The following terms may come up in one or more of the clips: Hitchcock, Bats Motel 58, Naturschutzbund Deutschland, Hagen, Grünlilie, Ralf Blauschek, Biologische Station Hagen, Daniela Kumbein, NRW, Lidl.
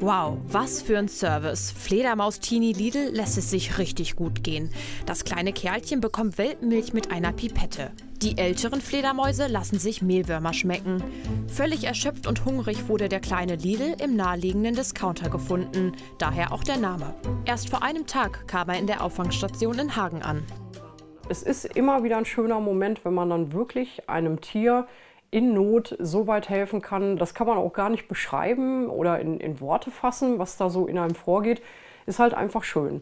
Wow, was für ein Service. Fledermaus-Teenie Lidl lässt es sich richtig gut gehen. Das kleine Kerlchen bekommt Welpenmilch mit einer Pipette. Die älteren Fledermäuse lassen sich Mehlwürmer schmecken. Völlig erschöpft und hungrig wurde der kleine Lidl im naheliegenden Discounter gefunden. Daher auch der Name. Erst vor einem Tag kam er in der Auffangstation in Hagen an. Es ist immer wieder ein schöner Moment, wenn man dann wirklich einem Tier in Not so weit helfen kann. Das kann man auch gar nicht beschreiben oder in Worte fassen, was da so in einem vorgeht. Ist halt einfach schön.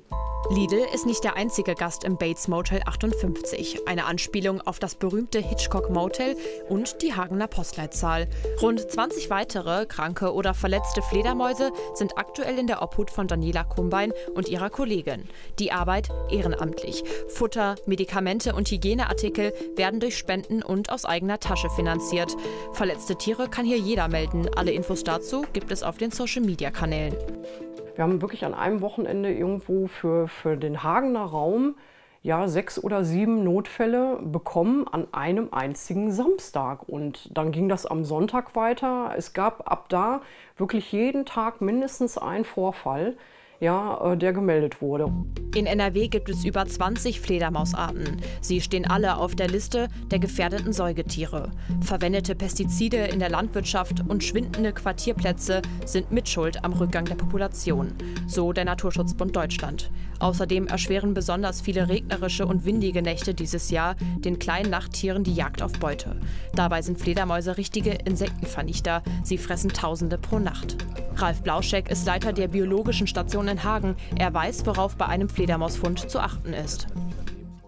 Lidl ist nicht der einzige Gast im Bats Motel 58. Eine Anspielung auf das berühmte Hitchcock Motel und die Hagener Postleitzahl. Rund 20 weitere kranke oder verletzte Fledermäuse sind aktuell in der Obhut von Daniela Kumbein und ihrer Kollegin. Die Arbeit ehrenamtlich. Futter, Medikamente und Hygieneartikel werden durch Spenden und aus eigener Tasche finanziert. Verletzte Tiere kann hier jeder melden. Alle Infos dazu gibt es auf den Social-Media-Kanälen. Wir haben wirklich an einem Wochenende irgendwo für den Hagener Raum ja 6 oder 7 Notfälle bekommen an einem einzigen Samstag. Und dann ging das am Sonntag weiter. Es gab ab da wirklich jeden Tag mindestens einen Vorfall, ja, der gemeldet wurde. In NRW gibt es über 20 Fledermausarten. Sie stehen alle auf der Liste der gefährdeten Säugetiere. Verwendete Pestizide in der Landwirtschaft und schwindende Quartierplätze sind Mitschuld am Rückgang der Population, so der Naturschutzbund Deutschland. Außerdem erschweren besonders viele regnerische und windige Nächte dieses Jahr den kleinen Nachttieren die Jagd auf Beute. Dabei sind Fledermäuse richtige Insektenvernichter. Sie fressen Tausende pro Nacht. Ralf Blauschek ist Leiter der Biologischen Station in Hagen. Er weiß, worauf bei einem Fledermausfund zu achten ist.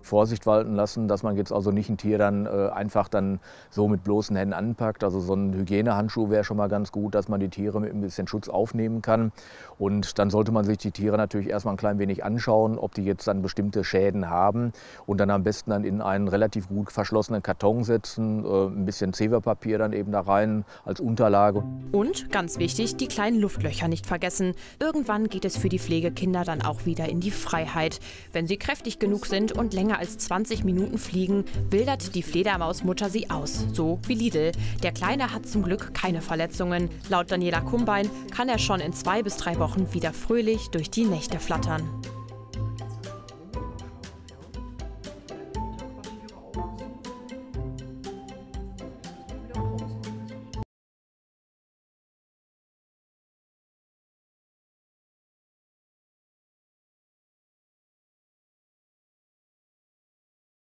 Vorsicht walten lassen, dass man jetzt also nicht ein Tier dann einfach dann so mit bloßen Händen anpackt. Also so ein Hygienehandschuh wäre schon mal ganz gut, dass man die Tiere mit ein bisschen Schutz aufnehmen kann. Und dann sollte man sich die Tiere natürlich erstmal ein klein wenig anschauen, ob die jetzt dann bestimmte Schäden haben. Und dann am besten dann in einen relativ gut verschlossenen Karton setzen, ein bisschen Zeverpapier dann eben da rein als Unterlage. Und ganz wichtig, die kleinen Luftlöcher nicht vergessen. Irgendwann geht es für die Pflegekinder dann auch wieder in die Freiheit, wenn sie kräftig genug sind und länger als 20 Minuten fliegen, wildert die Fledermausmutter sie aus, so wie Lidl. Der Kleine hat zum Glück keine Verletzungen. Laut Daniela Kumbein kann er schon in 2 bis 3 Wochen wieder fröhlich durch die Nächte flattern.